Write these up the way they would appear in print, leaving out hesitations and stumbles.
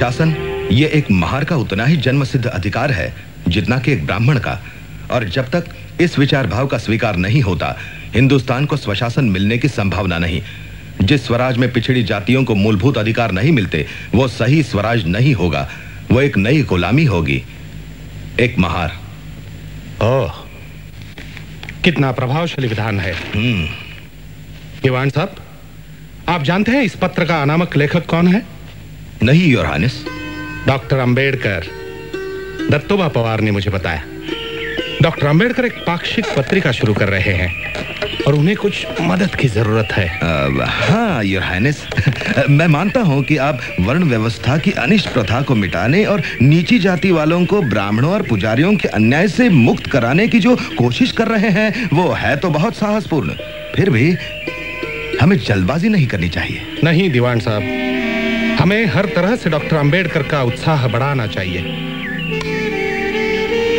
शासन ये एक महार का उतना ही जन्मसिद्ध अधिकार है जितना कि एक ब्राह्मण का। और जब तक इस विचार भाव का स्वीकार नहीं होता, हिंदुस्तान को स्वशासन मिलने की संभावना नहीं। जिस स्वराज में पिछड़ी जातियों को मूलभूत अधिकार नहीं मिलते, वो सही स्वराज नहीं होगा, वो एक नई गुलामी होगी, एक महार। ओह, कितना प्रभावशाली विधान है। दीवान साहब, आप जानते हैं इस पत्र का अनामक लेखक कौन है? नहीं your highness. Doctor Ambedkar, Dattoba Pawar ने मुझे बताया। डॉक्टर अंबेडकर एक पाक्षिक पत्रिका शुरू कर रहे हैं और उन्हें कुछ मदद की जरूरत है। हाँ योर हानिस, मैं मानता हूँ कि आप वर्ण व्यवस्था की अनिष्ट प्रथा को मिटाने और नीची जाति वालों को ब्राह्मणों और पुजारियों के अन्याय से मुक्त कराने की जो कोशिश कर रहे हैं वो है तो बहुत साहसपूर्ण, फिर भी हमें जल्दबाजी नहीं करनी चाहिए। नहीं दीवान साहब, हमें हर तरह से डॉक्टर अंबेडकर का उत्साह बढ़ाना चाहिए।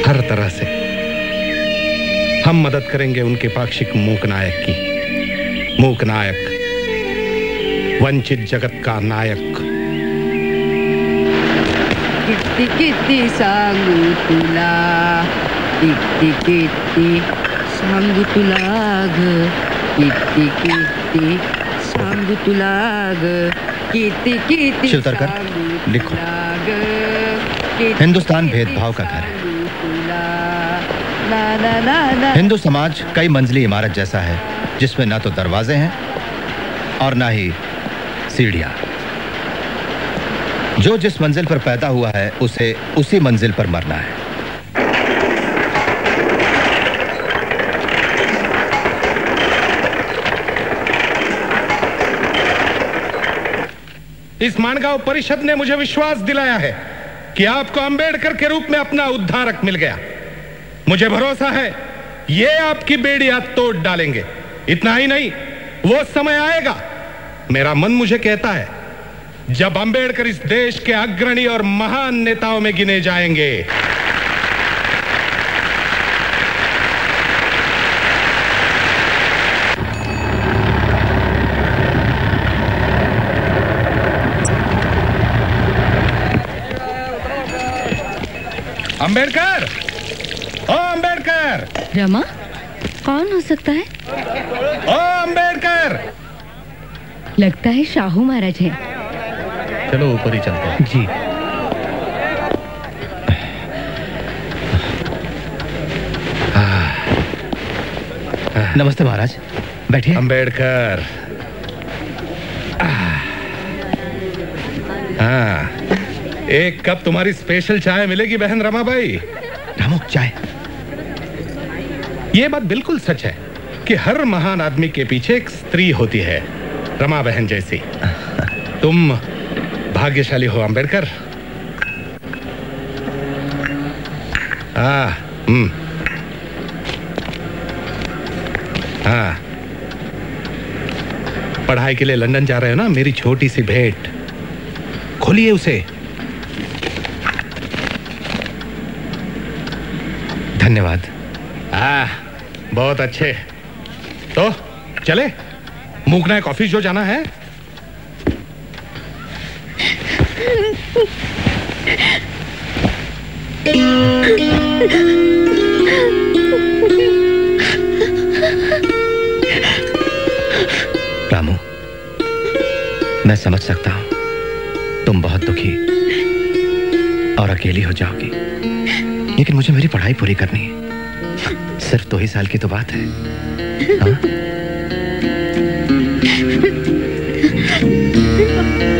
हर तरह से हम मदद करेंगे उनके पाक्षिक मूक नायक की। मूक नायक, वंचित जगत का नायक। कित्ती कित्ती सांगू तुला, कित्ती कित्ती सांगू तुला ग, किती किती सांगू तुला ग, किती किती। शिवतरकर, लिखो, हिंदुस्तान भेदभाव का घर है। हिंदू समाज कई मंजिली इमारत जैसा है जिसमें ना तो दरवाजे हैं और ना ही सीढ़ियां। जो जिस मंजिल पर पैदा हुआ है उसे उसी मंजिल पर मरना है। इस मानगांव परिषद ने मुझे विश्वास दिलाया है कि आपको अंबेडकर के रूप में अपना उद्धारक मिल गया। मुझे भरोसा है ये आपकी बेड़ियां तोड़ डालेंगे। इतना ही नहीं, वो समय आएगा, मेरा मन मुझे कहता है, जब अंबेडकर इस देश के अग्रणी और महान नेताओं में गिने जाएंगे। अंबेडकर, ओ अंबेडकर। रमा, कौन हो सकता है? ओ अंबेडकर। लगता है शाहू महाराज है। चलो ऊपर ही चलते हैं। जी। नमस्ते महाराज, बैठिए। अंबेडकर, हाँ, एक कप तुम्हारी स्पेशल चाय मिलेगी बहन रमाबाई। रामू, चाय। ये बात बिल्कुल सच है कि हर महान आदमी के पीछे एक स्त्री होती है, रमा बहन जैसी। तुम भाग्यशाली हो अंबेडकर। हाँ, पढ़ाई के लिए लंदन जा रहे हो ना? मेरी छोटी सी भेंट, खोलिए उसे। धन्यवाद। बहुत अच्छे। तो चले, मूकना है कॉफी जो जाना है। रामू, मैं समझ सकता हूं तुम बहुत दुखी और अकेली हो जाओगी, लेकिन मुझे मेरी पढ़ाई पूरी करनी है। सिर्फ 2 ही साल की तो बात है। हाँ?